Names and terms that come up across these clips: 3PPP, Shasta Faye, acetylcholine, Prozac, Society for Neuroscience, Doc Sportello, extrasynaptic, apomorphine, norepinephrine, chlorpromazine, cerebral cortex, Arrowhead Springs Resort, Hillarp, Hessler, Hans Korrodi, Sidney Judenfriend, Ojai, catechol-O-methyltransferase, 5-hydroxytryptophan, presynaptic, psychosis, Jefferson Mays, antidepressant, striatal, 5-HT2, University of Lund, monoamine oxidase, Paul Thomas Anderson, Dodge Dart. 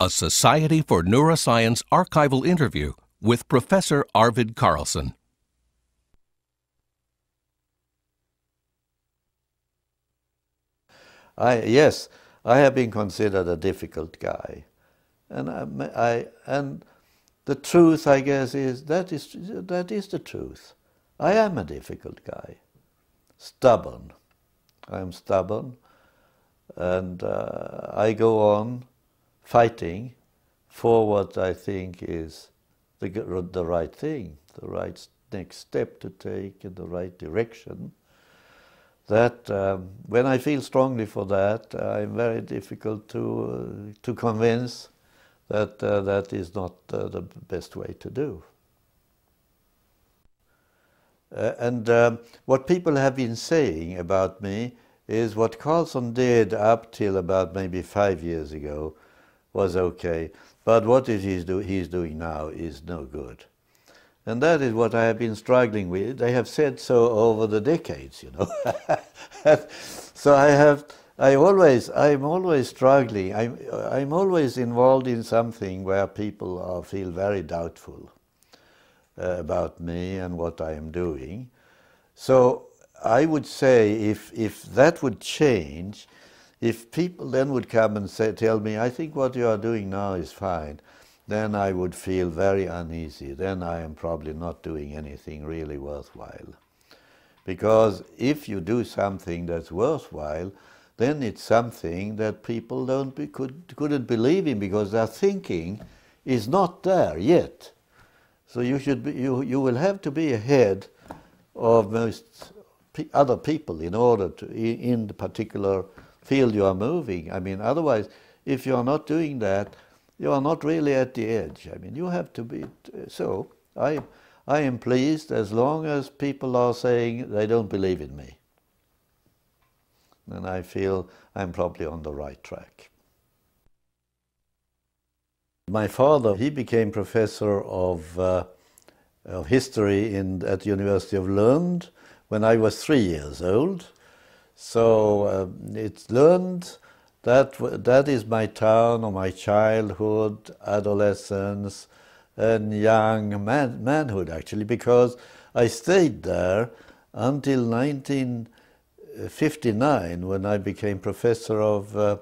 a Society for Neuroscience archival interview with Professor Arvid Carlsson. I have been considered a difficult guy, and the truth, I guess, is that is the truth. I am a difficult guy, stubborn. I am stubborn, and I go on fighting for what I think is the right thing, the right next step to take in the right direction. That when I feel strongly for that, I'm very difficult to convince that that is not the best way to do. What people have been saying about me is what Carlsson did up till about maybe 5 years ago was okay, but what he's doing now is no good. And that is what I have been struggling with. They have said so over the decades, you know. So I'm always struggling. I'm always involved in something where people feel very doubtful about me and what I am doing. So I would say if that would change, if people then would come and tell me, I think what you are doing now is fine, then I would feel very uneasy. Then I am probably not doing anything really worthwhile. Because if you do something that's worthwhile, then it's something that people couldn't believe in because their thinking is not there yet. So you will have to be ahead of most other people in order to, in the particular field you are moving. I mean, otherwise, if you are not doing that, you are not really at the edge. I mean, you have to be. So I am pleased as long as people are saying they don't believe in me. Then I feel I'm probably on the right track. My father, he became professor of history at the University of Lund when I was 3 years old. So it's Lund. That is my town or my childhood, adolescence, and young manhood, actually, because I stayed there until 1959 when I became professor of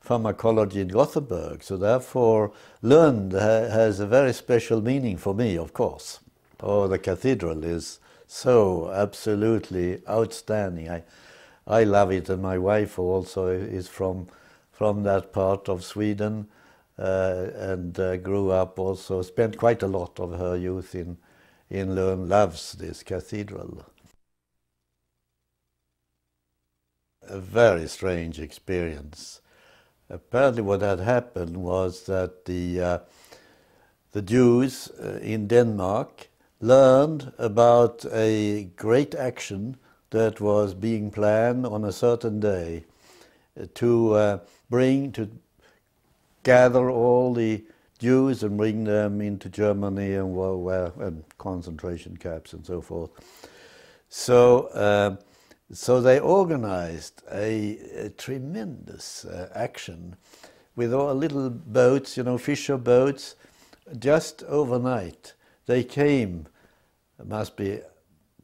pharmacology in Gothenburg. So therefore, Lund has a very special meaning for me, of course. Oh, the cathedral is so absolutely outstanding. I love it, and my wife also is from that part of Sweden, and grew up also, spent quite a lot of her youth in Lund, loves this cathedral. A very strange experience. Apparently what had happened was that the Jews in Denmark learned about a great action that was being planned on a certain day to gather all the Jews and bring them into Germany and concentration camps and so forth. So, so they organized a tremendous action with all little boats, you know, fisher boats. Just overnight, they came. There must be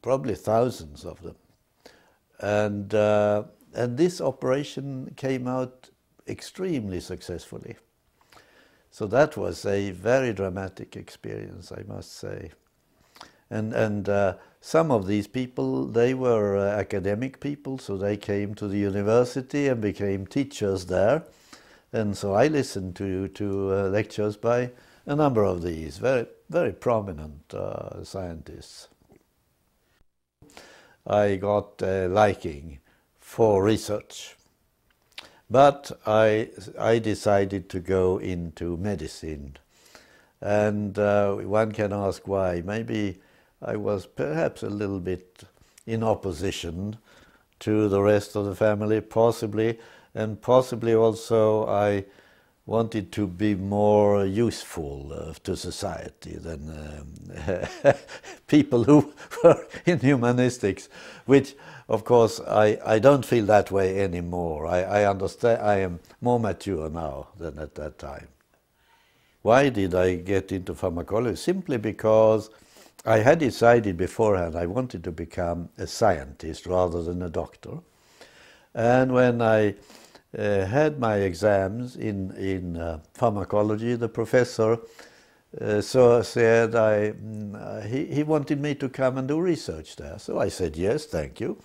probably thousands of them. And this operation came out extremely successfully. So that was a very dramatic experience, I must say. And some of these people, they were academic people, so they came to the university and became teachers there. And so I listened to lectures by a number of these very, very prominent scientists. I got a liking for research, but I decided to go into medicine, and one can ask why. Maybe I was perhaps a little bit in opposition to the rest of the family, possibly, and possibly also I wanted to be more useful to society than people who were in humanistics, which, of course, I don't feel that way anymore. I understand. I am more mature now than at that time. Why did I get into pharmacology? Simply because I had decided beforehand I wanted to become a scientist rather than a doctor. And when I had my exams in pharmacology, the professor said he wanted me to come and do research there. So I said, yes, thank you.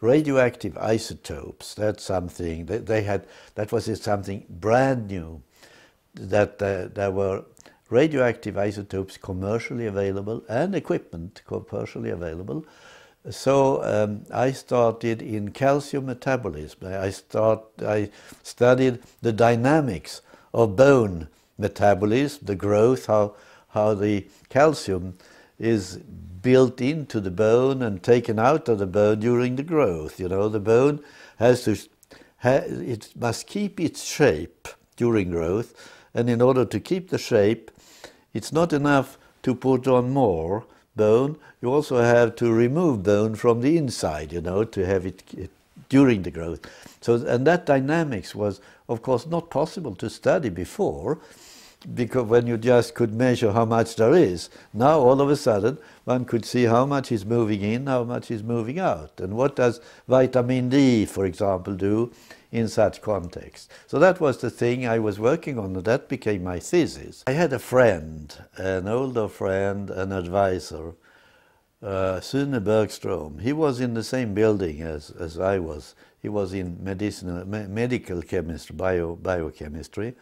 Radioactive isotopes, that's something they had, that was something brand new, that there were radioactive isotopes commercially available and equipment commercially available. So I started in calcium metabolism. I studied the dynamics of bone metabolism, the growth, how the calcium is built into the bone and taken out of the bone during the growth. You know, the bone has to, it must keep its shape during growth, and in order to keep the shape, it's not enough to put on more bone. You also have to remove bone from the inside, you know, to have it during the growth. So, and that dynamics was, of course, not possible to study before, because when you just could measure how much there is, now all of a sudden one could see how much is moving in, how much is moving out, and what does vitamin D, for example, do in such context. So that was the thing I was working on, and that became my thesis. I had a friend, an older friend, an advisor, Sune Bergstrom. He was in the same building as I was. He was in medical chemistry, biochemistry,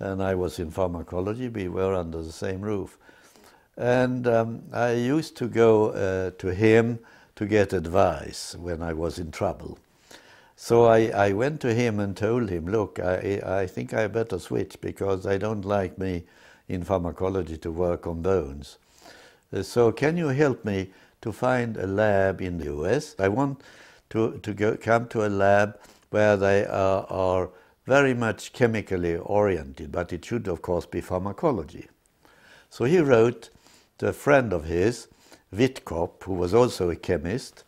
and I was in pharmacology. We were under the same roof. And I used to go to him to get advice when I was in trouble. So I went to him and told him, look, I think I better switch, because I don't like me in pharmacology to work on bones. So can you help me to find a lab in the US? I want to come to a lab where they are very much chemically oriented, but it should, of course, be pharmacology. So he wrote to a friend of his, Witkop, who was also a chemist,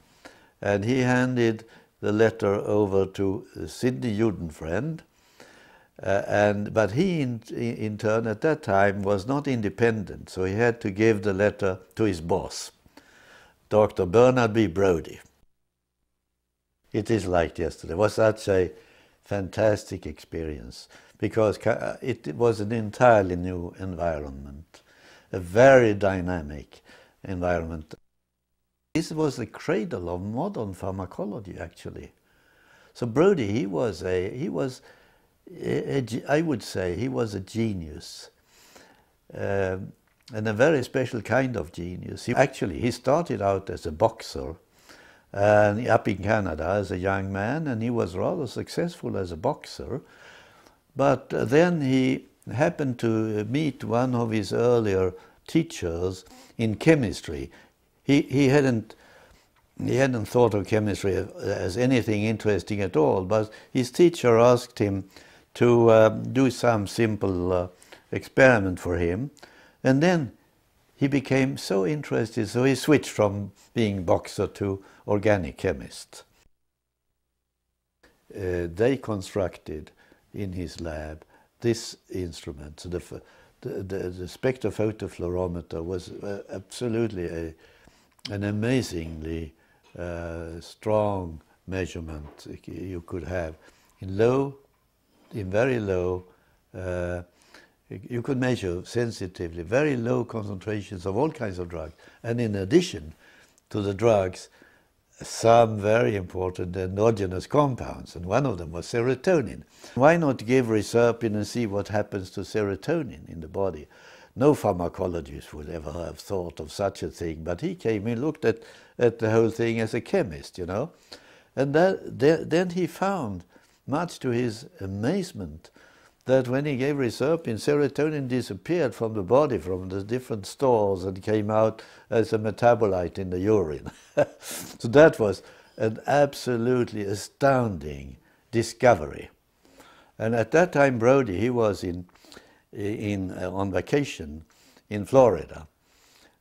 and he handed the letter over to Sidney Judenfriend, but he in turn at that time was not independent, so he had to give the letter to his boss, Dr. Bernard B. Brodie. It is like yesterday. It was such a fantastic experience, because it was an entirely new environment, a very dynamic environment. This was the cradle of modern pharmacology, actually. So Brodie, I would say, he was a genius, and a very special kind of genius. He started out as a boxer, and up in Canada as a young man, and he was rather successful as a boxer. But then he happened to meet one of his earlier teachers in chemistry. He hadn't thought of chemistry as anything interesting at all, but his teacher asked him to do some simple experiment for him, and then he became so interested, so he switched from being boxer to organic chemist. They constructed in his lab this instrument. So the spectrophotoffluorometer was absolutely an amazingly strong measurement you could have. In very low, you could measure sensitively very low concentrations of all kinds of drugs. And in addition to the drugs, some very important endogenous compounds, and one of them was serotonin. Why not give reserpine and see what happens to serotonin in the body? No pharmacologist would ever have thought of such a thing, but he came and looked at the whole thing as a chemist, you know. And then he found, much to his amazement, that when he gave reserpine, serotonin disappeared from the body, from the different stores, and came out as a metabolite in the urine. So that was an absolutely astounding discovery. And at that time, Brodie, he was on vacation in Florida,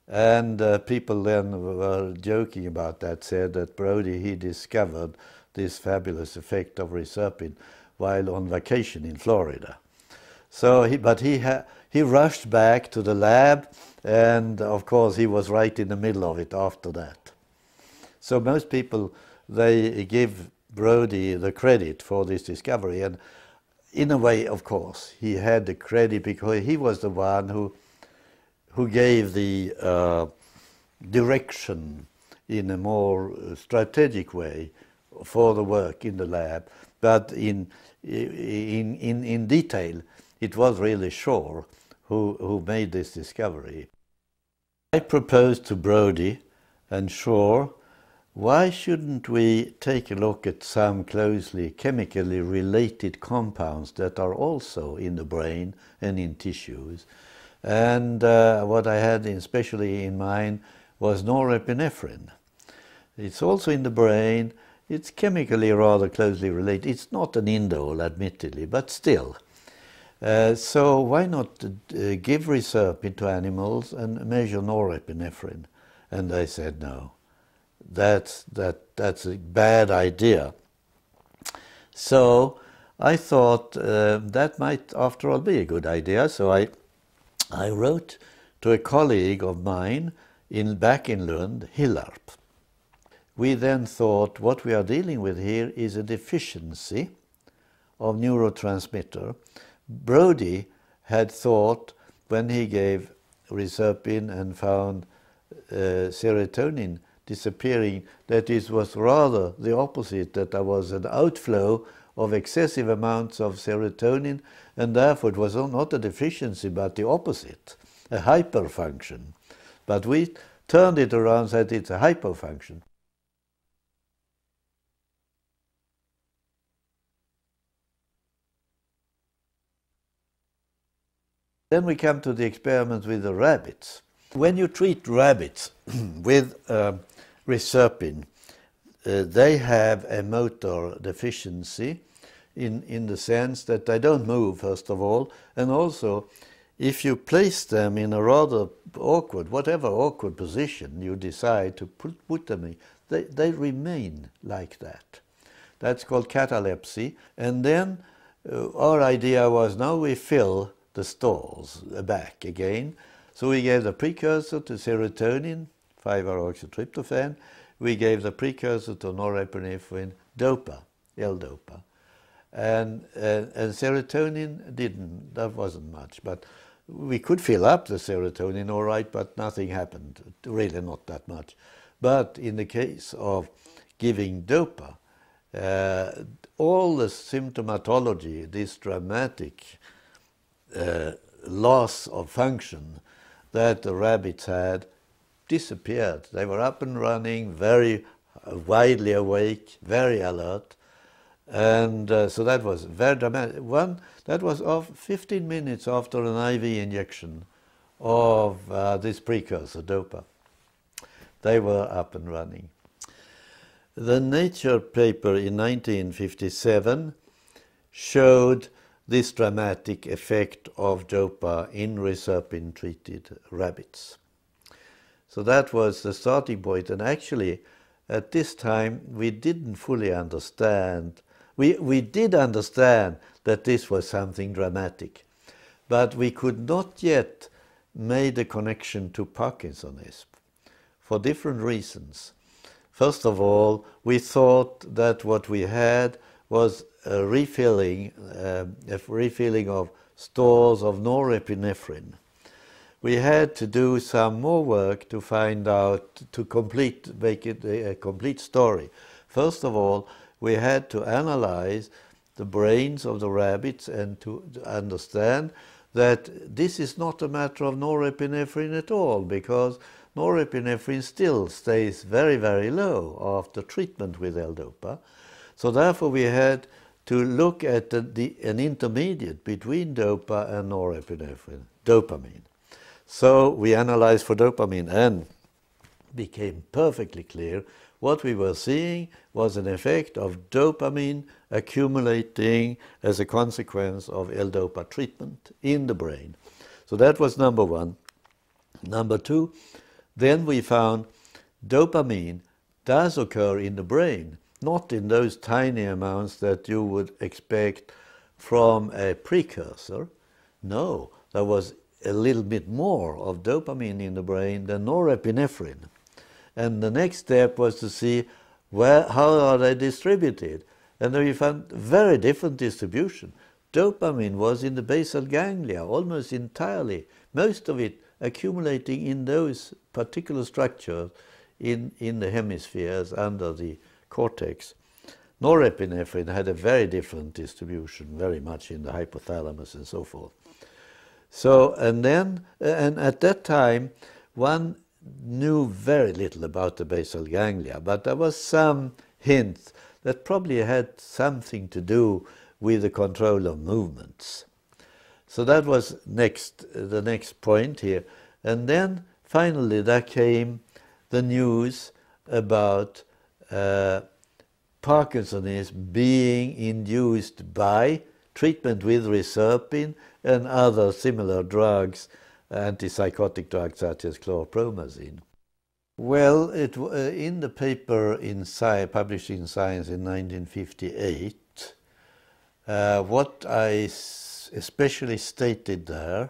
and people then were joking about that, said that Brodie, he discovered this fabulous effect of reserpine while on vacation in Florida. So, he rushed back to the lab, and of course he was right in the middle of it after that. So most people, they give Brodie the credit for this discovery, and in a way, of course, he had the credit because he was the one who gave the direction in a more strategic way for the work in the lab, but in detail, it was really Shore who made this discovery. I proposed to Brodie and Shore, why shouldn't we take a look at some closely chemically related compounds that are also in the brain and in tissues? And what I had especially in mind was norepinephrine. It's also in the brain, it's chemically rather closely related. It's not an indole, admittedly, but still. So why not give reserpine to animals and measure norepinephrine? And they said no, that's a bad idea. So I thought that might after all be a good idea. So I wrote to a colleague of mine back in Lund, Hillarp. We then thought what we are dealing with here is a deficiency of neurotransmitter. Brodie had thought when he gave reserpine and found serotonin disappearing that it was rather the opposite, that there was an outflow of excessive amounts of serotonin, and therefore it was not a deficiency but the opposite, a hyperfunction. But we turned it around and said it's a hypofunction. Then we come to the experiments with the rabbits. When you treat rabbits with reserpine, they have a motor deficiency in the sense that they don't move, first of all, and also if you place them in a rather awkward, whatever awkward position you decide to put them in, they remain like that. That's called catalepsy. And then our idea was now we fill the stores back again. So we gave the precursor to serotonin, 5-hydroxytryptophan. We gave the precursor to norepinephrine, DOPA, L-DOPA. And serotonin didn't, that wasn't much, but we could fill up the serotonin all right, but nothing happened, really not that much. But in the case of giving DOPA, all the symptomatology, this dramatic loss of function that the rabbits had disappeared. They were up and running, very widely awake, very alert, and so that was very dramatic. One that was 15 minutes after an IV injection of this precursor, DOPA. They were up and running. The Nature paper in 1957 showed this dramatic effect of DOPA in reserpine-treated rabbits. So that was the starting point, and actually at this time we didn't fully understand. We did understand that this was something dramatic, but we could not yet make the connection to Parkinsonism for different reasons. First of all, we thought that what we had was a refilling of stores of norepinephrine. We had to do some more work to find out, to make it a complete story. First of all, we had to analyze the brains of the rabbits and to understand that this is not a matter of norepinephrine at all, because norepinephrine still stays very, very low after treatment with L-DOPA. So therefore we had to look at an intermediate between DOPA and norepinephrine, dopamine. So we analyzed for dopamine and became perfectly clear what we were seeing was an effect of dopamine accumulating as a consequence of L-DOPA treatment in the brain. So that was number one. Number two, then we found dopamine does occur in the brain, not in those tiny amounts that you would expect from a precursor, No, there was a little bit more of dopamine in the brain than norepinephrine. And the next step was to see how are they distributed. And then we found very different distribution. Dopamine was in the basal ganglia almost entirely, most of it accumulating in those particular structures in the hemispheres under the cortex. Norepinephrine had a very different distribution, very much in the hypothalamus and so forth. So, and at that time, one knew very little about the basal ganglia, but there was some hints that probably had something to do with the control of movements. So that was the next point here. And then finally there came the news about Parkinsonism being induced by treatment with reserpine and other similar drugs, antipsychotic drugs such as chlorpromazine. Well, in the paper published in Science in 1958, what I especially stated there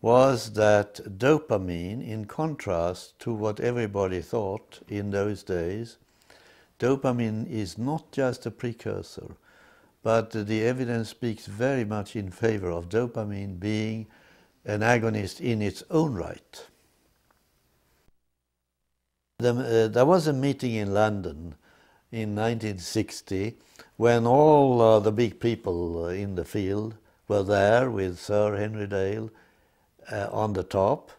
was that dopamine, in contrast to what everybody thought in those days, dopamine is not just a precursor, but the evidence speaks very much in favor of dopamine being an agonist in its own right. There was a meeting in London in 1960 when all the big people in the field were there with Sir Henry Dale on the top,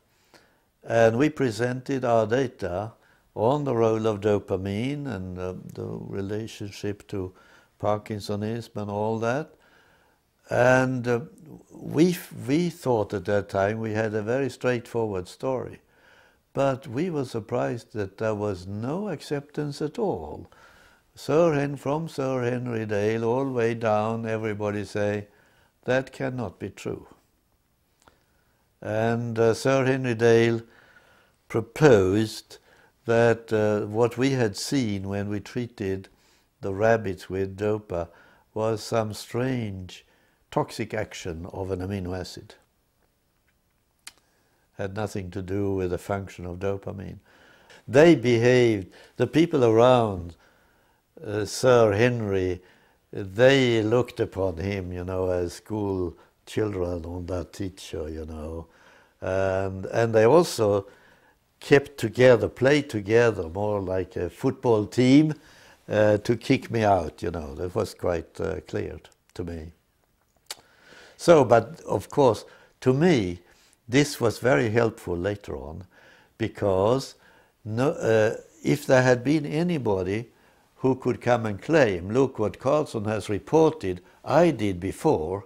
and we presented our data on the role of dopamine and the relationship to Parkinsonism and all that. And we thought at that time we had a very straightforward story, but we were surprised that there was no acceptance at all. From Sir Henry Dale all the way down, everybody say, that cannot be true. And Sir Henry Dale proposed that what we had seen when we treated the rabbits with DOPA was some strange toxic action of an amino acid. Had nothing to do with the function of dopamine. They behaved, the people around Sir Henry, they looked upon him, you know, as school children on their teacher, you know. And they also kept together, played together, more like a football team, to kick me out, you know. That was quite clear to me. So, but of course, to me, this was very helpful later on, because if there had been anybody who could come and claim, look what Carlsson has reported, I did before,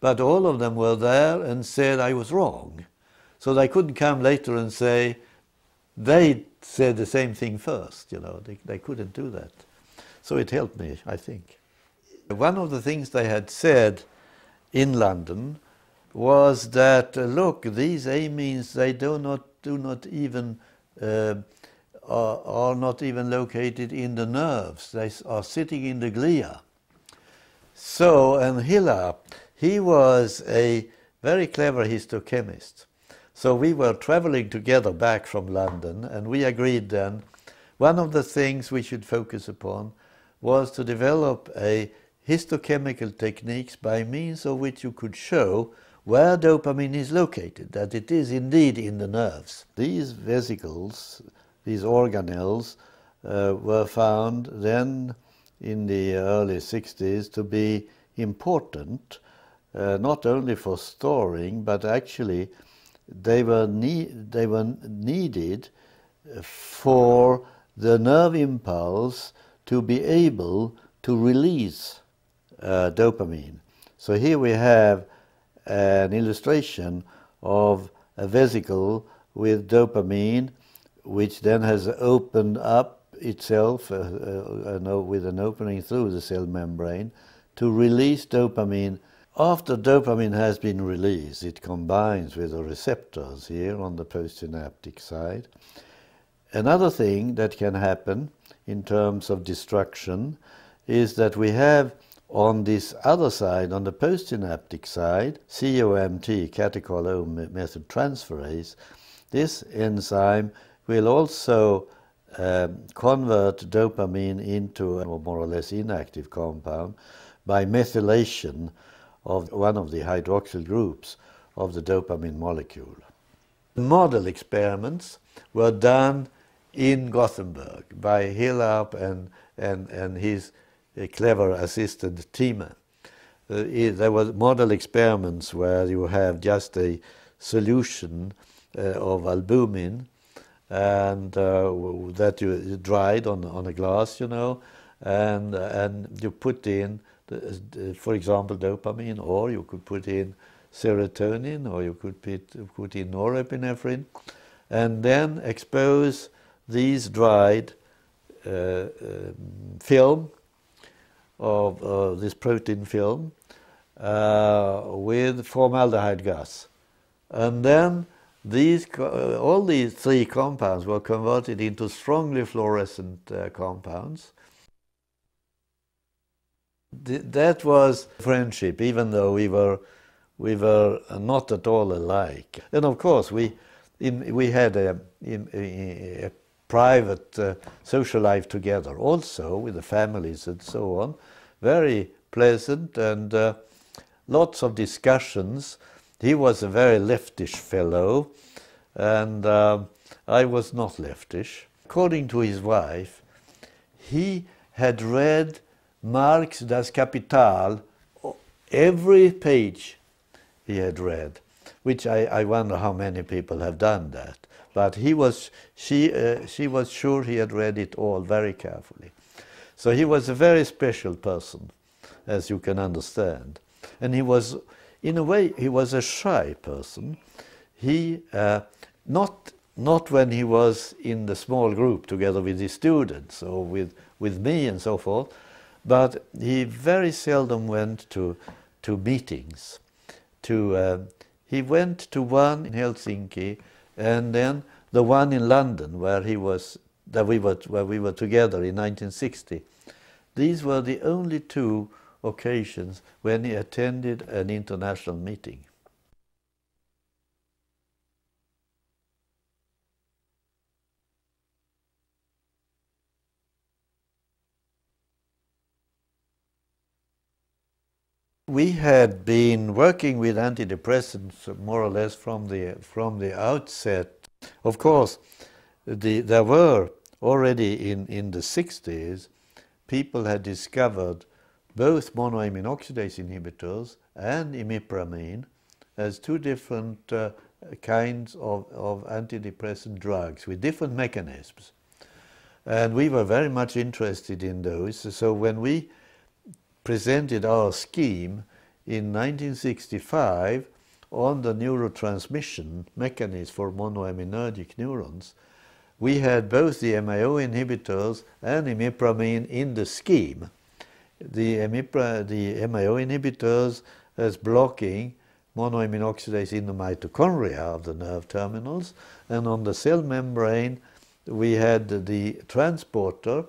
but all of them were there and said I was wrong. So they couldn't come later and say, they said the same thing first, you know, they couldn't do that. So it helped me, I think. One of the things they had said in London was that, look, these amines, they are not even located in the nerves. They are sitting in the glia. So, and Hillarp, he was a very clever histochemist. So we were traveling together back from London, and we agreed then one of the things we should focus upon was to develop a histochemical techniques by means of which you could show where dopamine is located, that it is indeed in the nerves. These vesicles, these organelles, were found then in the early 60s to be important, not only for storing, but actually they were needed for the nerve impulse to be able to release dopamine. So here we have an illustration of a vesicle with dopamine, which then has opened up itself with an opening through the cell membrane to release dopamine. After dopamine has been released, it combines with the receptors here on the postsynaptic side. Another thing that can happen in terms of destruction is that we have On this other side, on the postsynaptic side, COMT, catechol-O-methyltransferase, this enzyme will also convert dopamine into a more or less inactive compound by methylation of one of the hydroxyl groups of the dopamine molecule. The model experiments were done in Gothenburg by Hillarp and his clever assistant teamer. There were model experiments where you have just a solution of albumin and that you dried on a glass, you know, and you put in, for example, dopamine, or you could put in serotonin, or you could put in norepinephrine, and then expose these dried film of this protein film with formaldehyde gas, and then all these three compounds were converted into strongly fluorescent compounds. That was friendship, even though we were not at all alike. And of course, we had a private social life together, also with the families and so on. Very pleasant and lots of discussions. He was a very leftish fellow, and I was not leftish. According to his wife, he had read Marx Das Kapital, every page he had read, which I wonder how many people have done that. But she was sure he had read it all very carefully. So he was a very special person, as you can understand. And he was, in a way, he was a shy person. He, not when he was in the small group together with his students or with me and so forth, but he very seldom went to meetings. He went to one in Helsinki and then the one in London where we were together in 1960. These were the only two occasions when he attended an international meeting. We had been working with antidepressants more or less from the outset. Of course, there were already in the 60s, people had discovered both monoamine oxidase inhibitors and imipramine as two different kinds of antidepressant drugs with different mechanisms. And we were very much interested in those. So when we presented our scheme in 1965 on the neurotransmission mechanism for monoaminergic neurons, we had both the MAO inhibitors and imipramine in the scheme. The MAO inhibitors as blocking monoamine oxidase in the mitochondria of the nerve terminals, and on the cell membrane we had the transporter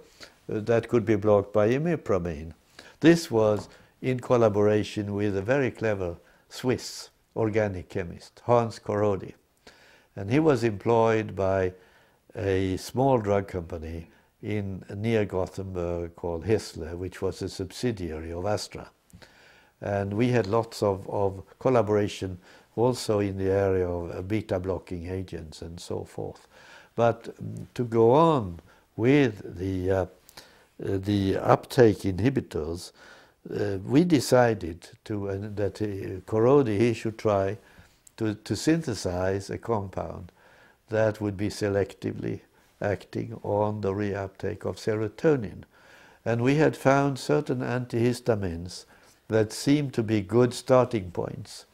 that could be blocked by imipramine. This was in collaboration with a very clever Swiss organic chemist, Hans Korrodi. And he was employed by a small drug company near Gothenburg called Hessler, which was a subsidiary of Astra. And we had lots of collaboration also in the area of beta-blocking agents and so forth. But to go on with the uptake inhibitors, we decided that Korrodi, he should try to synthesize a compound that would be selectively acting on the reuptake of serotonin. And we had found certain antihistamines that seemed to be good starting points.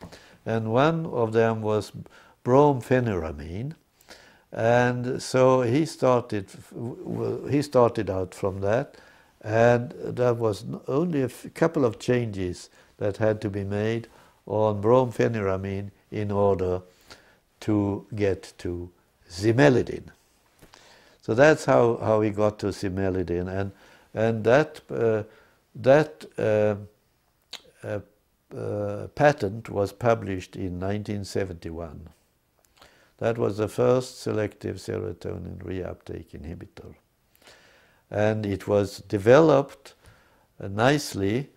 And one of them was brompheniramine. And so he started out from that, and there was only a couple of changes that had to be made on brompheniramine in order to get to Zimelidin. So that's how we got to Zimelidin, and that patent was published in 1971. That was the first selective serotonin reuptake inhibitor. And it was developed nicely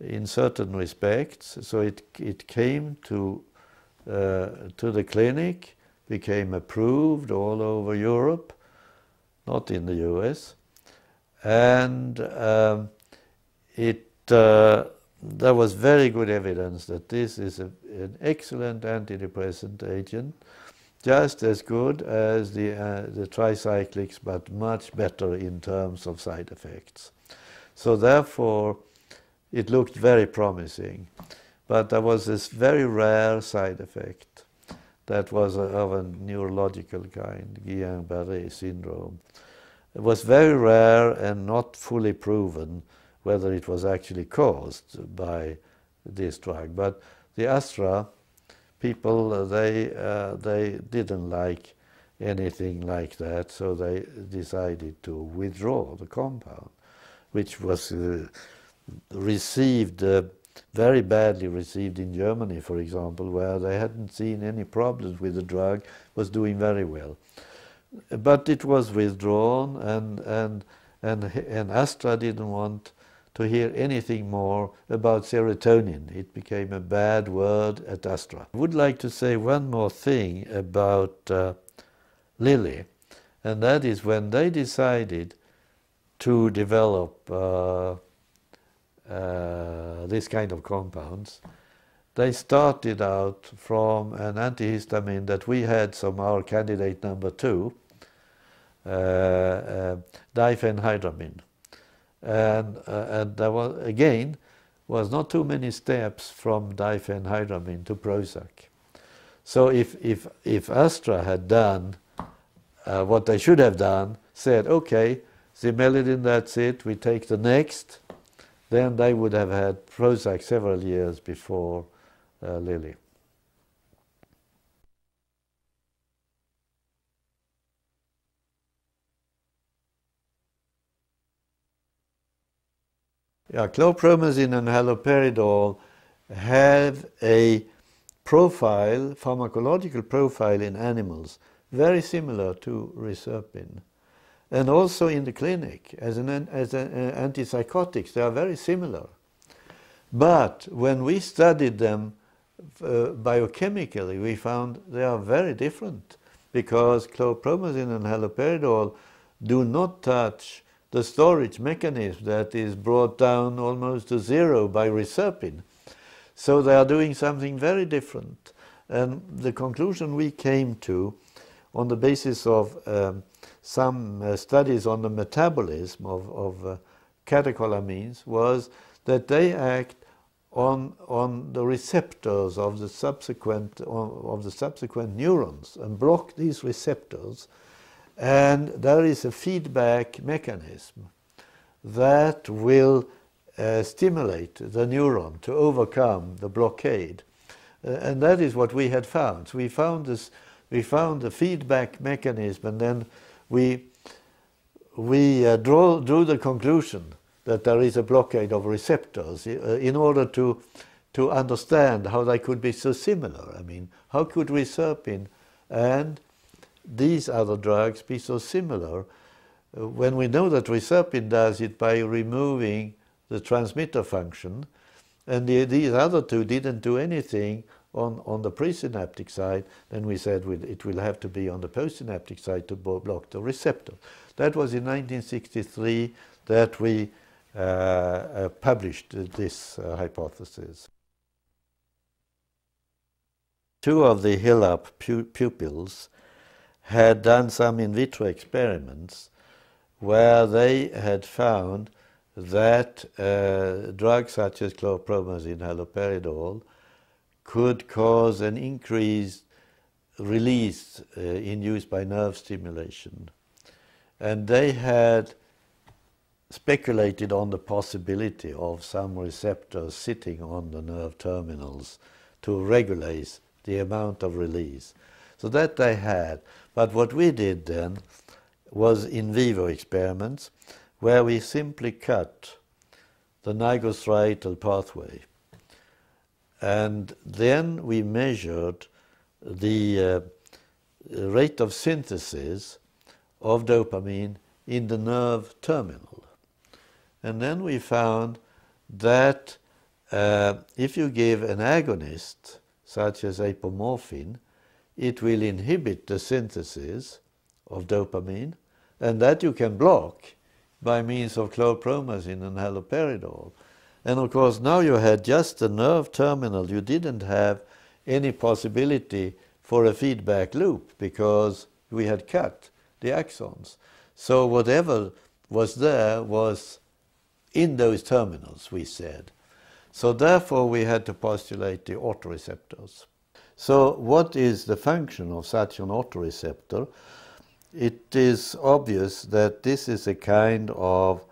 in certain respects, so it came to the clinic, became approved all over Europe, not in the US, and there was very good evidence that this is an excellent antidepressant agent, just as good as the tricyclics, but much better in terms of side effects. So therefore, it looked very promising. But there was this very rare side effect that was of a neurological kind, Guillain-Barré syndrome. It was very rare and not fully proven whether it was actually caused by this drug. But the Astra people, they didn't like anything like that, so they decided to withdraw the compound, which was very badly received in Germany, for example, where they hadn't seen any problems with the drug, was doing very well. But it was withdrawn, and Astra didn't want to hear anything more about serotonin. It became a bad word at Astra. I would like to say one more thing about Lilly, and that is when they decided to develop this kind of compounds, they started out from an antihistamine that we had from our candidate number 2, diphenhydramine. And there was not too many steps from diphenhydramine to Prozac. So if Astra had done what they should have done, said, okay, Zimelidin, that's it, we take the next, then they would have had Prozac several years before Lilly. Yeah, chlorpromazine and haloperidol have a profile, pharmacological profile in animals, very similar to reserpine. And also in the clinic, as antipsychotics, they are very similar. But when we studied them biochemically, we found they are very different, because chlorpromazine and haloperidol do not touch the storage mechanism that is brought down almost to zero by reserpine. So they are doing something very different. And the conclusion we came to, on the basis of some studies on the metabolism of catecholamines, was that they act on the receptors of the subsequent neurons and block these receptors, and there is a feedback mechanism that will stimulate the neuron to overcome the blockade, and that is what we had found. So we found this. We found the feedback mechanism, and then we drew the conclusion that there is a blockade of receptors in order to understand how they could be so similar. I mean, how could reserpine and these other drugs be so similar when we know that reserpine does it by removing the transmitter function, and these other two didn't do anything on the presynaptic side? Then we said it will have to be on the postsynaptic side to block the receptor. That was in 1963 that we published this hypothesis. Two of the Hillarp pupils had done some in vitro experiments where they had found that drugs such as chlorpromazine, haloperidol, could cause an increased release induced by nerve stimulation. And they had speculated on the possibility of some receptors sitting on the nerve terminals to regulate the amount of release. So that they had. But what we did then was in vivo experiments where we simply cut the nigrostriatal pathway And then we measured the rate of synthesis of dopamine in the nerve terminal. And then we found that if you give an agonist, such as apomorphine, it will inhibit the synthesis of dopamine, and that you can block by means of chlorpromazine and haloperidol. And of course, now you had just the nerve terminal. You didn't have any possibility for a feedback loop because we had cut the axons. So whatever was there was in those terminals, we said. So therefore, we had to postulate the autoreceptors. So what is the function of such an autoreceptor? It is obvious that this is a kind of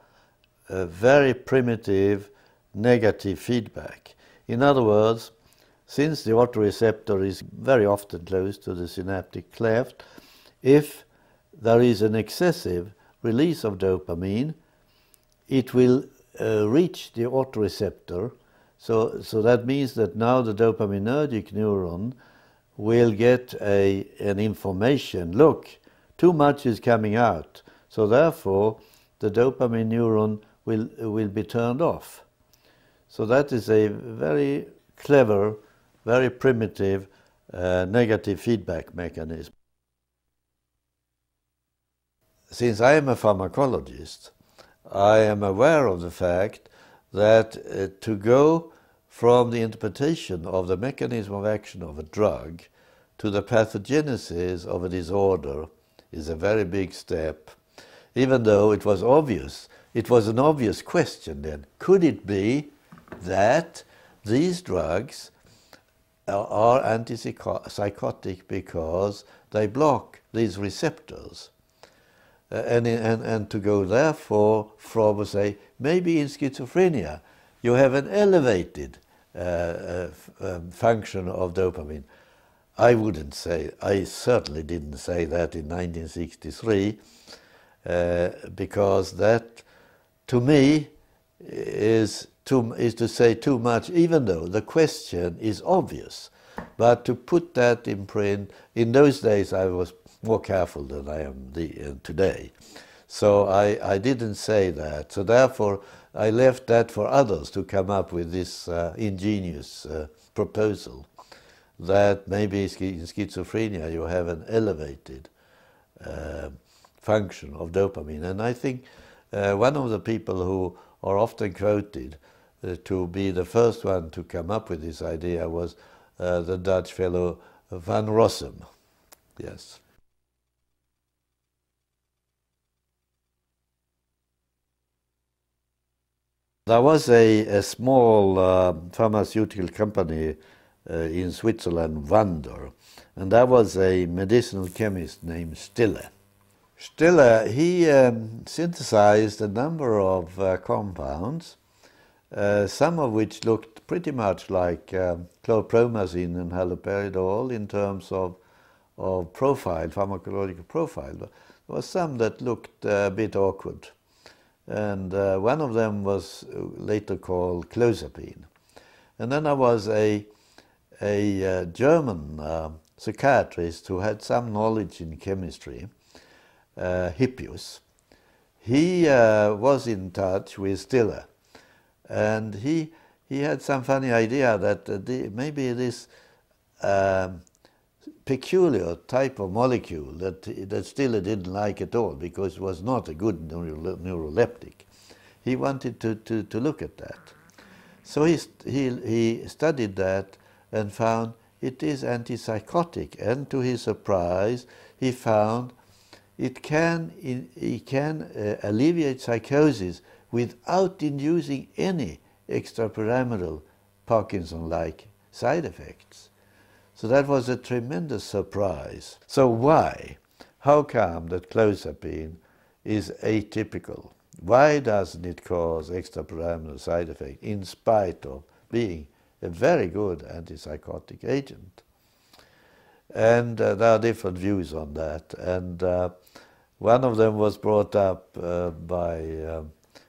a very primitive negative feedback. In other words, since the autoreceptor is very often close to the synaptic cleft, if there is an excessive release of dopamine, it will reach the autoreceptor. So that means that now the dopaminergic neuron will get an information, look, too much is coming out. So therefore, the dopamine neuron will be turned off. So that is a very clever, very primitive negative feedback mechanism. Since I am a pharmacologist, I am aware of the fact that to go from the interpretation of the mechanism of action of a drug to the pathogenesis of a disorder is a very big step, even though it was obvious. It was an obvious question then. Could it be that these drugs are antipsychotic because they block these receptors? And to go therefore from, say, maybe in schizophrenia you have an elevated function of dopamine. I wouldn't say, I certainly didn't say that in 1963, because that to me is to say too much, even though the question is obvious. But to put that in print, in those days I was more careful than I am today. So I didn't say that. So therefore, I left that for others to come up with this ingenious proposal that maybe in schizophrenia you have an elevated function of dopamine. And I think one of the people who are often quoted to be the first one to come up with this idea was the Dutch fellow Van Rossum. Yes. There was a small pharmaceutical company in Switzerland, Wander, and there was a medicinal chemist named Stille. Stille, he synthesized a number of compounds, some of which looked pretty much like chlorpromazine and haloperidol in terms of profile, pharmacological profile. But there were some that looked a bit awkward. And one of them was later called clozapine. And then there was a German psychiatrist who had some knowledge in chemistry, Hippius. He was in touch with Stille, and he had some funny idea that maybe this peculiar type of molecule that Stille didn't like at all because it was not a good neuroleptic. He wanted to look at that. So he studied that and found it is antipsychotic, and to his surprise he found it can alleviate psychosis without inducing any extrapyramidal Parkinson-like side effects. So that was a tremendous surprise. So why? How come that clozapine is atypical? Why doesn't it cause extrapyramidal side effects in spite of being a very good antipsychotic agent? And there are different views on that. And one of them was brought up by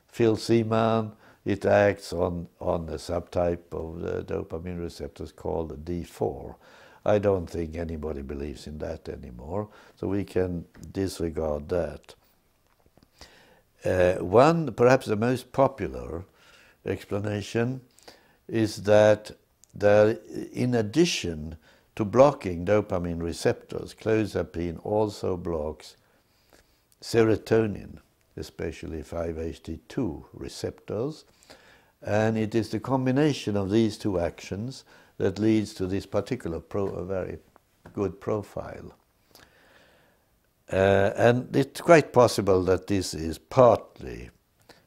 Phil Seaman, It acts on a subtype of the dopamine receptors called D4. I don't think anybody believes in that anymore, so we can disregard that. One, perhaps the most popular explanation, is that there, in addition to blocking dopamine receptors, clozapine also blocks serotonin, especially 5-HT2 receptors, and it is the combination of these two actions that leads to this particular very good profile. And it's quite possible that this is partly,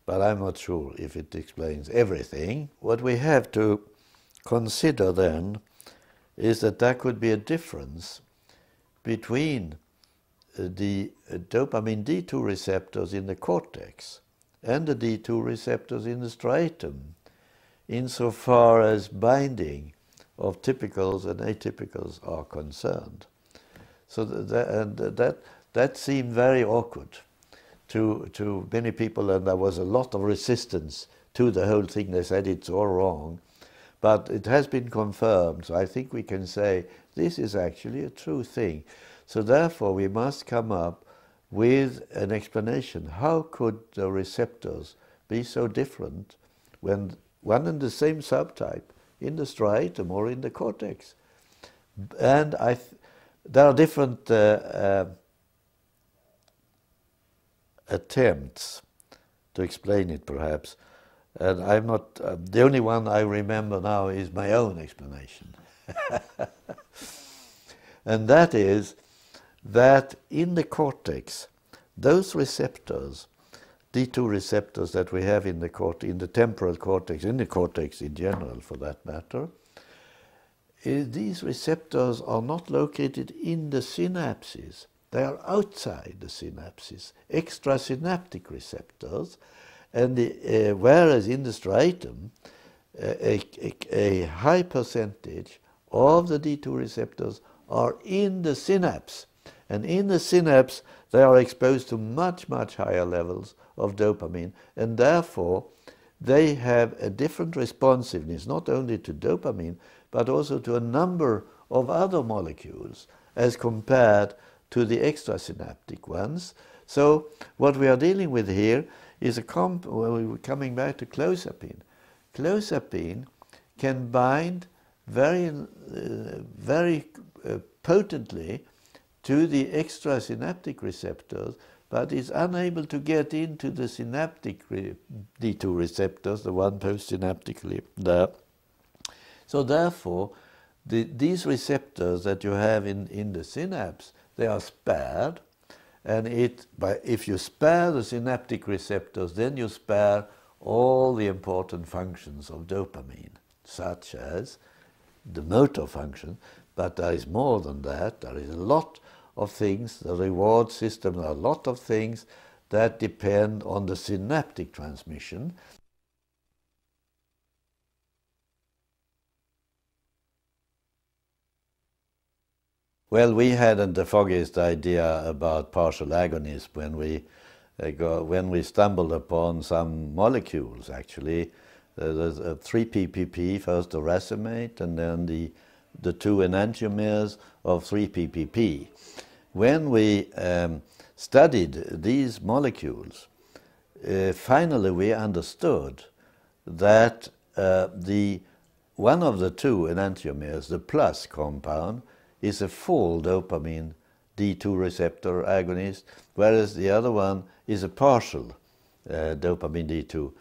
but I'm not sure if it explains everything. What we have to consider then is that there could be a difference between the dopamine D2 receptors in the cortex and the D2 receptors in the striatum, insofar as binding of typicals and atypicals are concerned. So that seemed very awkward to many people, and there was a lot of resistance to the whole thing. They said it's all wrong. But it has been confirmed, so I think we can say this is actually a true thing. So therefore we must come up with an explanation. How could the receptors be so different when one and the same subtype in the striatum or in the cortex? And there are different attempts to explain it, perhaps. And I'm not, the only one I remember now is my own explanation. And that is that in the cortex, those receptors, D2 receptors that we have in the temporal cortex, in the cortex in general for that matter, these receptors are not located in the synapses. They are outside the synapses, extrasynaptic receptors, and the, whereas in the striatum, a high percentage of the D2 receptors are in the synapse. And in the synapse, they are exposed to much, much higher levels of dopamine, and therefore they have a different responsiveness, not only to dopamine, but also to a number of other molecules as compared to the extrasynaptic ones. So what we are dealing with here is coming back to clozapine. Clozapine can bind very potently to the extrasynaptic receptors, but is unable to get into the synaptic D2 receptors, the one postsynaptically there. So therefore, these receptors that you have in the synapse, they are spared, and if you spare the synaptic receptors, then you spare all the important functions of dopamine, such as the motor function. But there is more than that. There is a lot of things, the reward system, there are a lot of things that depend on the synaptic transmission. Well, we hadn't the foggiest idea about partial agonism when we stumbled upon some molecules, actually. There's 3PPP, first the racemate, and then the two enantiomers of 3PPP. When we studied these molecules, finally we understood that one of the two enantiomers, the plus compound, is a full dopamine D2 receptor agonist, whereas the other one is a partial dopamine D2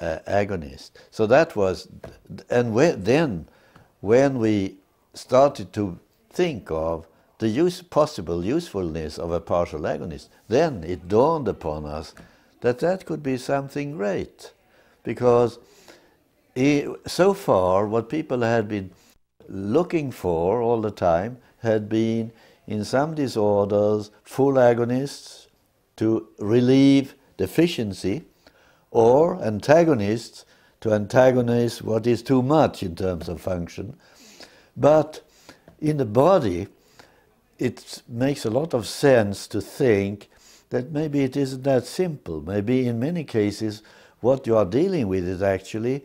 agonist. So that was, and then when we started to think of the possible usefulness of a partial agonist, then it dawned upon us that that could be something great, because so far what people had been looking for all the time had been, in some disorders, full agonists to relieve deficiency, or antagonists to antagonize what is too much in terms of function. But in the body, it makes a lot of sense to think that maybe it isn't that simple. Maybe in many cases what you are dealing with is actually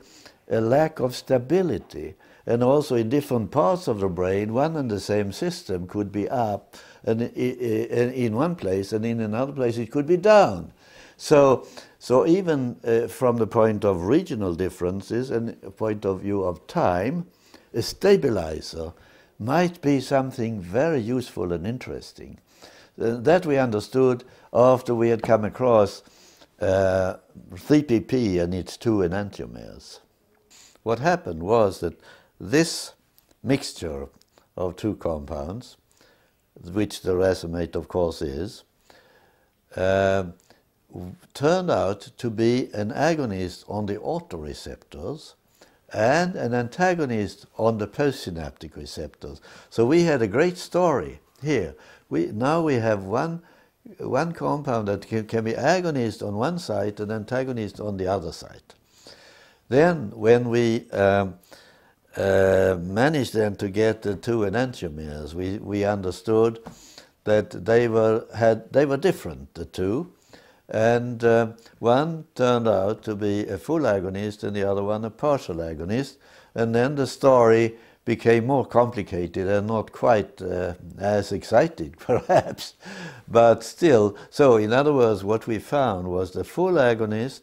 a lack of stability. And also in different parts of the brain, one and the same system could be up and in one place, and in another place it could be down. So even from the point of regional differences and point of view of time, a stabilizer might be something very useful and interesting. That we understood after we had come across 3PPP and its two enantiomers. What happened was that this mixture of two compounds, which the racemate of course is, turned out to be an agonist on the autoreceptors and an antagonist on the postsynaptic receptors. So we had a great story here. Now we have one compound that can be agonist on one side and antagonist on the other side. Then when we managed then to get the two enantiomers, we understood that they were different, the two, and one turned out to be a full agonist and the other one a partial agonist, and then the story became more complicated and not quite as exciting perhaps, but still. So in other words, what we found was the full agonist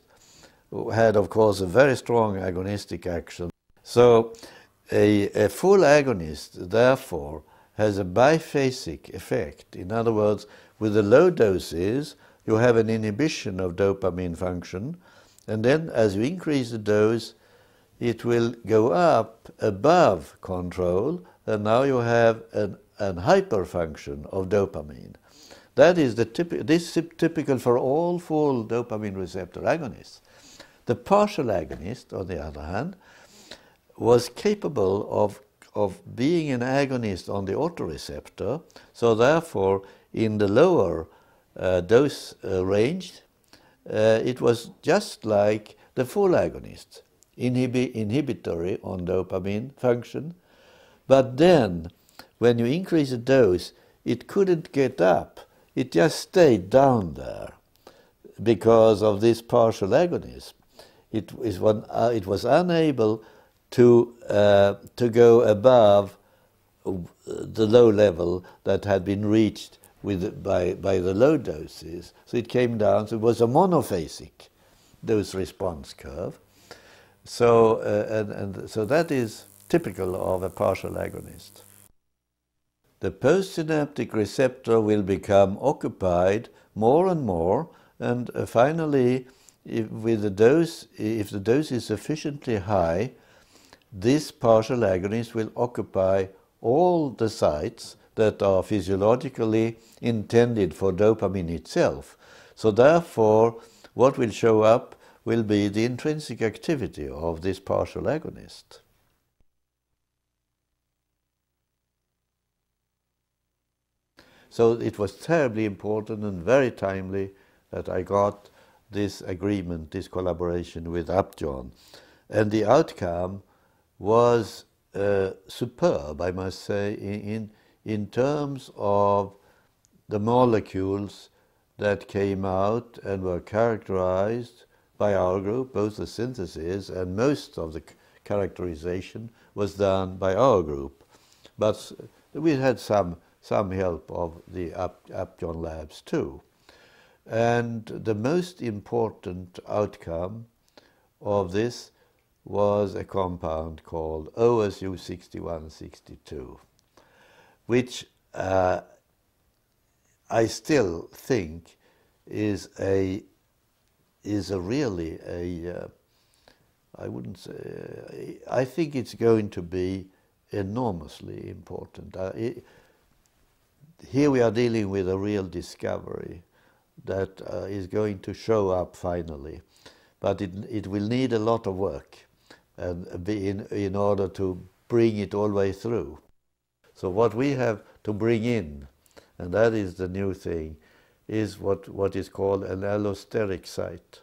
had of course a very strong agonistic action. So a full agonist therefore has a biphasic effect. In other words, with the low doses you have an inhibition of dopamine function, and then as you increase the dose it will go up above control, and now you have an hyperfunction of dopamine. That is typical for all full dopamine receptor agonists. The partial agonist, on the other hand, was capable of being an agonist on the autoreceptor, so therefore in the lower dose range it was just like the full agonist, inhibitory on dopamine function, but then when you increase the dose it couldn't get up, it just stayed down there because of this partial agonist. It was unable to go above the low level that had been reached by the low doses, so it came down. So it was a monophasic dose response curve. So so that is typical of a partial agonist. The postsynaptic receptor will become occupied more and more, and finally, if the dose is sufficiently high, this partial agonist will occupy all the sites that are physiologically intended for dopamine itself. So therefore, what will show up will be the intrinsic activity of this partial agonist. So it was terribly important and very timely that I got this agreement, this collaboration with Upjohn. And the outcome was superb, I must say, in terms of the molecules that came out and were characterized by our group. Both the synthesis and most of the characterization was done by our group. But we had some help of the Upjohn labs too. And the most important outcome of this was a compound called OSU6162, which I still think is a really a I wouldn't say, I think it's going to be enormously important. Here we are dealing with a real discovery that is going to show up finally, but it will need a lot of work and be in order to bring it all the way through. So what we have to bring in, and that is the new thing, is what is called an allosteric site.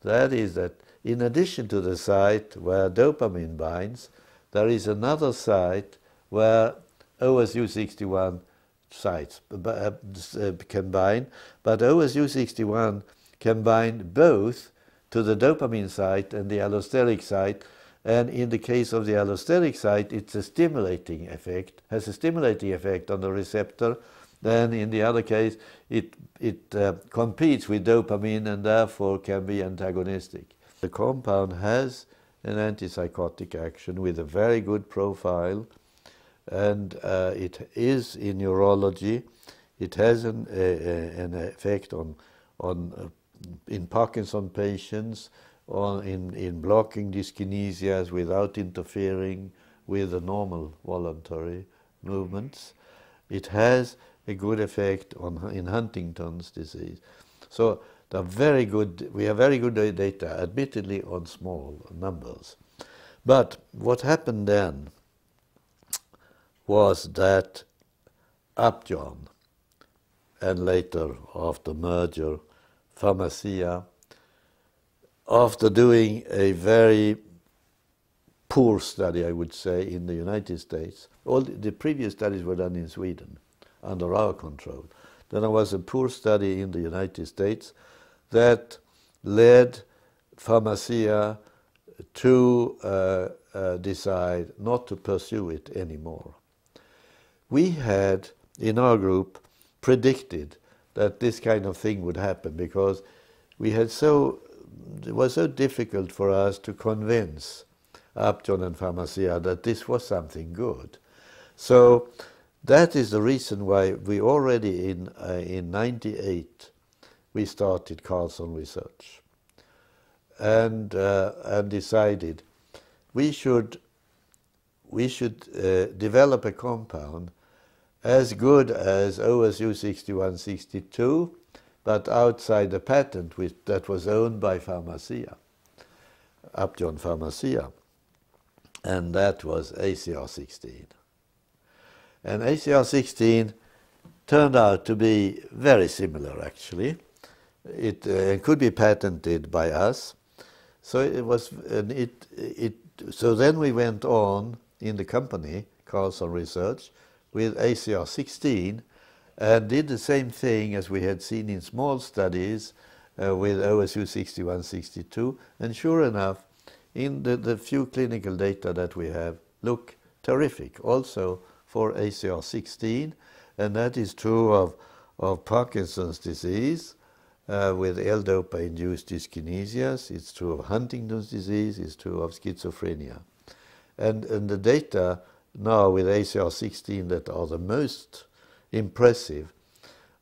That is that in addition to the site where dopamine binds, there is another site where OSU61 sites can bind, but OSU61 can bind both to the dopamine site and the allosteric site. And in the case of the allosteric site, it's a stimulating effect, has a stimulating effect on the receptor. Then in the other case, it competes with dopamine and therefore can be antagonistic. The compound has an antipsychotic action with a very good profile, and it is in neurology. It has an effect in Parkinson patients, in blocking dyskinesias without interfering with the normal voluntary movements. It has a good effect in Huntington's disease. So we have very good data, admittedly on small numbers. But what happened then was that Upjohn, and later after merger, Pharmacia, after doing a very poor study, I would say, in the United States. All the previous studies were done in Sweden, under our control. Then there was a poor study in the United States that led Pharmacia to decide not to pursue it anymore. We had, in our group, predicted that this kind of thing would happen because it was so difficult for us to convince Upjohn and Pharmacia that this was something good. So that is the reason why we already in 98 we started Carlsson Research and decided we should develop a compound as good as OSU 6162, but outside the patent that was owned by Pharmacia, Upjohn Pharmacia. And that was ACR-16. And ACR-16 turned out to be very similar, actually. It could be patented by us. So it was, so then we went on in the company, Carlsson Research, with ACR-16 and did the same thing as we had seen in small studies with OSU 6162. And sure enough, in the few clinical data that we have, look terrific also for ACR-16, and that is true of Parkinson's disease with L-DOPA induced dyskinesias, it's true of Huntington's disease, it's true of schizophrenia. And the data now with ACR-16 that are the most impressive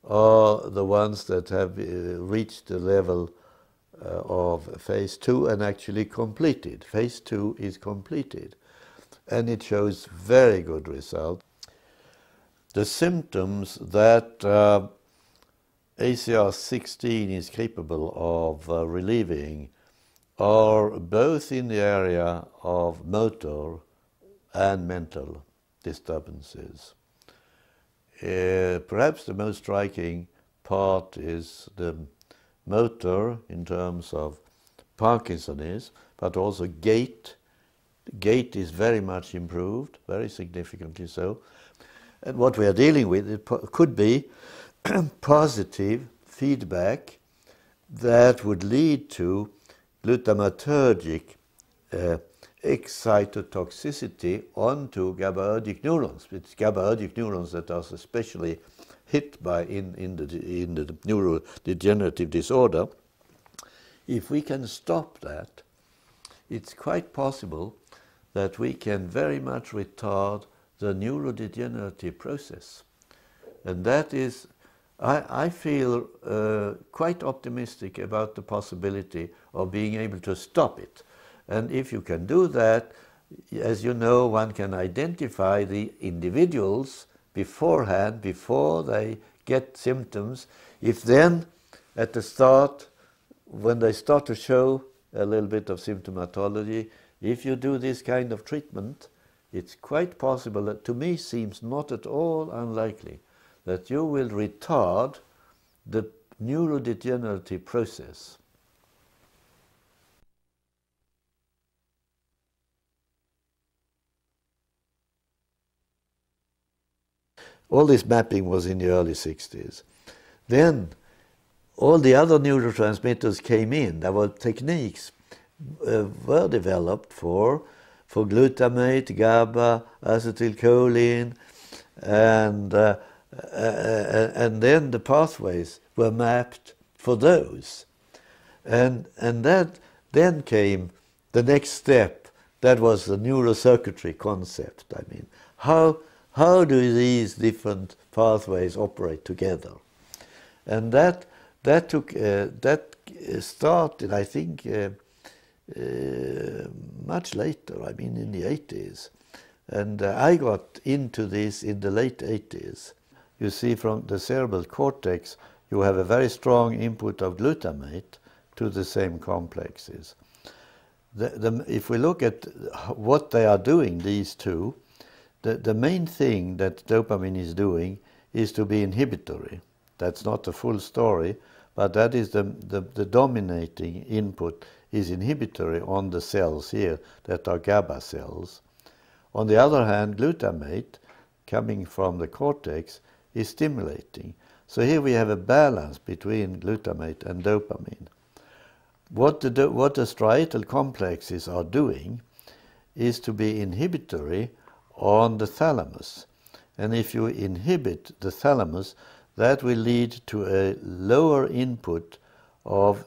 are the ones that have reached the level of phase 2 and actually completed. Phase 2 is completed and it shows very good result. The symptoms that ACR-16 is capable of relieving are both in the area of motor and mental disturbances. Perhaps the most striking part is the motor in terms of Parkinsonism, but also gait. Gait is very much improved, very significantly so. And what we are dealing with could be positive feedback that would lead to glutamatergic excitotoxicity onto GABAergic neurons. It's GABAergic neurons that are especially hit by in the neurodegenerative disorder. If we can stop that, it's quite possible that we can very much retard the neurodegenerative process. And that is, I feel quite optimistic about the possibility of being able to stop it. And if you can do that, as you know, one can identify the individuals beforehand, before they get symptoms. If then, at the start, when they start to show a little bit of symptomatology, if you do this kind of treatment, it's quite possible that, to me seems not at all unlikely, that you will retard the neurodegenerative process. All this mapping was in the early 60s. Then all the other neurotransmitters came in. There were techniques were developed for glutamate, GABA, acetylcholine, and then the pathways were mapped for those. And that then came the next step. That was the neurocircuitry concept. I mean, how do these different pathways operate together? And that took that started, I think, much later. I mean, in the 80s, and I got into this in the late 80s. You see, from the cerebral cortex, you have a very strong input of glutamate to the same complexes. If we look at what they are doing, these two, the main thing that dopamine is doing is to be inhibitory. That's not the full story, but that is the dominating input is inhibitory on the cells here that are GABA cells. On the other hand, glutamate, coming from the cortex, is stimulating. So here we have a balance between glutamate and dopamine. What the striatal complexes are doing is to be inhibitory on the thalamus. And if you inhibit the thalamus, that will lead to a lower input of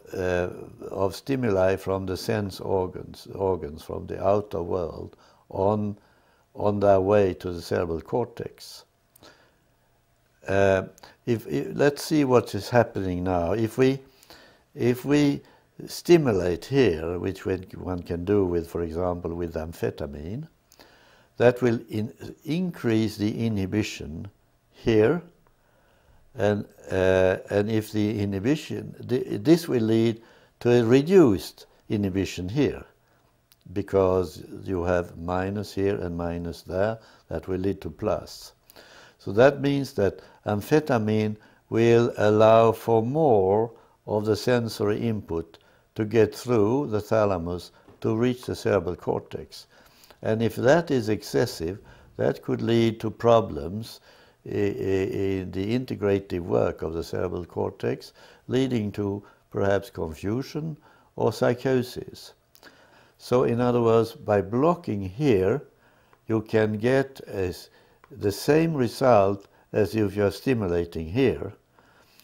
stimuli from the sense organs from the outer world on their way to the cerebral cortex. Let's see what is happening now. If we stimulate here, which one can do with, for example, with amphetamine, that will increase the inhibition here. And if the inhibition, this will lead to a reduced inhibition here, because you have minus here and minus there, that will lead to plus. So that means that amphetamine will allow for more of the sensory input to get through the thalamus to reach the cerebral cortex. And if that is excessive, that could lead to problems in the integrative work of the cerebral cortex, leading to perhaps confusion or psychosis. So in other words, by blocking here, you can get the same result as if you're stimulating here.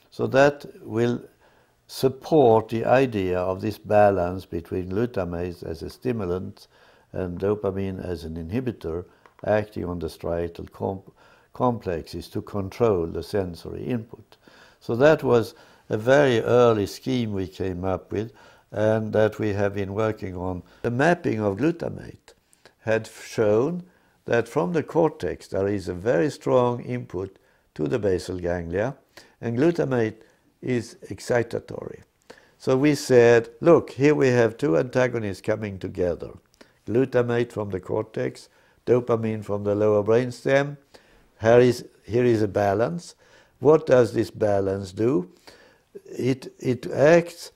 So that will support the idea of this balance between glutamate as a stimulant and dopamine as an inhibitor, acting on the striatal complexes to control the sensory input. So that was a very early scheme we came up with, and that we have been working on. The mapping of glutamate had shown that from the cortex there is a very strong input to the basal ganglia, and glutamate is excitatory. So we said, look, here we have two antagonists coming together. Glutamate from the cortex, dopamine from the lower brainstem. Here is a balance. What does this balance do? It acts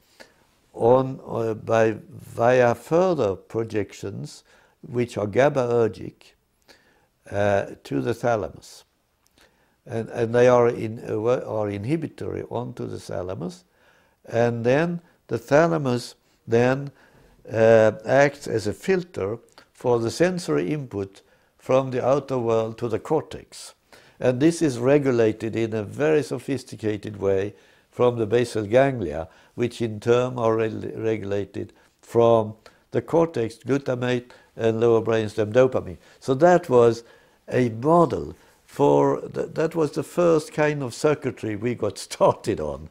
on via further projections, which are GABAergic, to the thalamus, and they are inhibitory onto the thalamus, and then the thalamus then acts as a filter for the sensory input from the outer world to the cortex. And this is regulated in a very sophisticated way from the basal ganglia, which in turn are regulated from the cortex, glutamate, and lower brainstem dopamine. So that was a model for, that was the first kind of circuitry we got started on.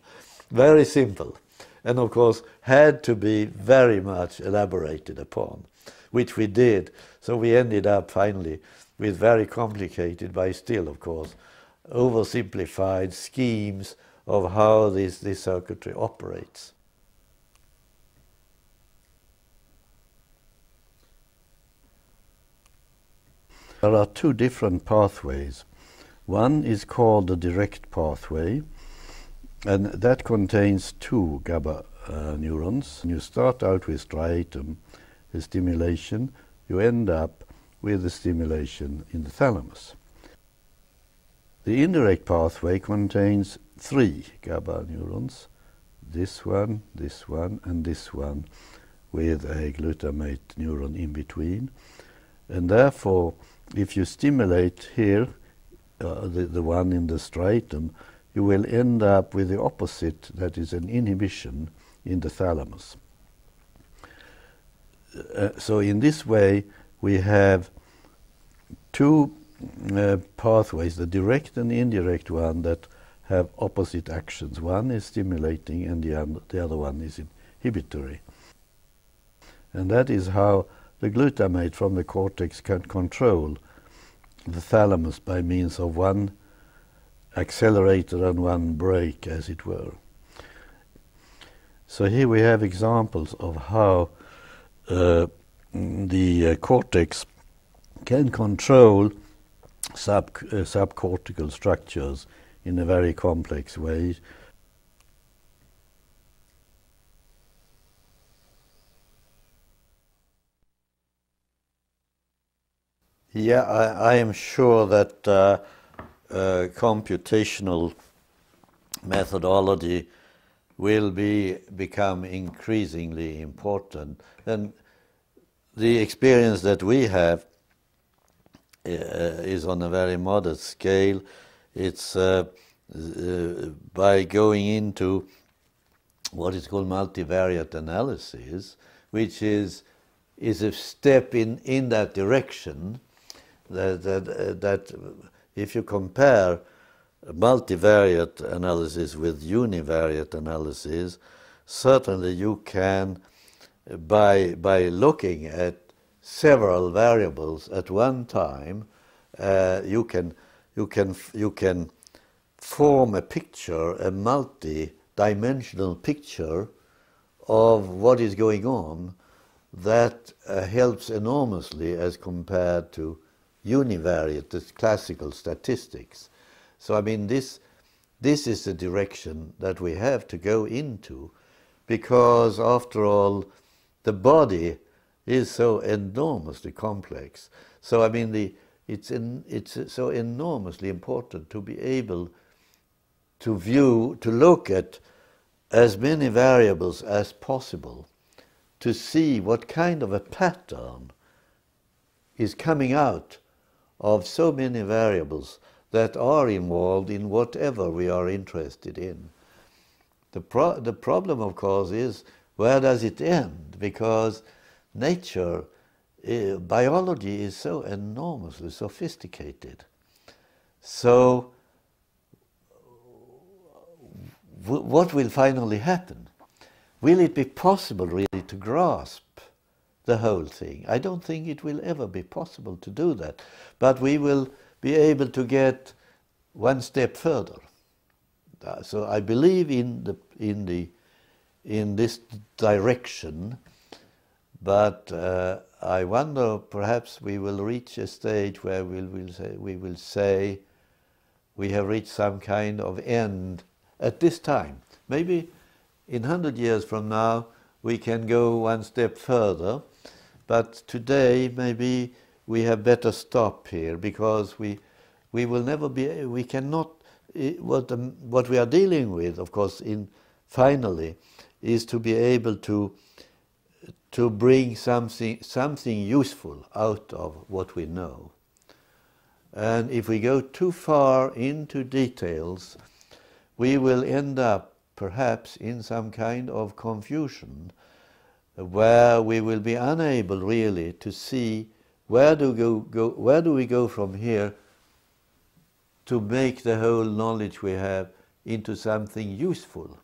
Very simple. And of course, had to be very much elaborated upon, which we did. So we ended up finally with very complicated, by Stille, of course, oversimplified schemes of how this circuitry operates. There are two different pathways. One is called the direct pathway, and that contains two GABA neurons. You start out with striatum, the stimulation, you end up with the stimulation in the thalamus. The indirect pathway contains three GABA neurons, this one, and this one with a glutamate neuron in between. And therefore, if you stimulate here, the one in the striatum, you will end up with the opposite, that is an inhibition in the thalamus. So in this way, we have two pathways, the direct and indirect one, that have opposite actions. One is stimulating and the other one is inhibitory. And that is how the glutamate from the cortex can control the thalamus by means of one accelerator and one brake, as it were. So here we have examples of how the cortex can control subcortical structures in a very complex way. Yeah, I am sure that computational methodology will become increasingly important. And the experience that we have is on a very modest scale. It's by going into what is called multivariate analysis, which is a step in that direction. That if you compare multivariate analysis with univariate analysis, certainly you can, by looking at several variables at one time, you can form a picture, a multi-dimensional picture of what is going on. That helps enormously as compared to univariate, the classical statistics. So I mean, this is the direction that we have to go into, because after all, the body is so enormously complex. So I mean, it's so enormously important to be able to look at as many variables as possible, to see what kind of a pattern is coming out of so many variables that are involved in whatever we are interested in. The problem, of course, is where does it end? Because nature, biology is so enormously sophisticated. So what will finally happen? Will it be possible really to grasp the whole thing? I don't think it will ever be possible to do that, but we will be able to get one step further. So I believe in this direction, but I wonder, perhaps we will reach a stage where we will say we have reached some kind of end at this time. Maybe in 100 years from now we can go one step further. But today, maybe we had better stop here, because we will never be, we cannot, what we are dealing with, of course, finally, is to be able to bring something useful out of what we know. And if we go too far into details, we will end up perhaps in some kind of confusion, where we will be unable really to see where do we go from here to make the whole knowledge we have into something useful.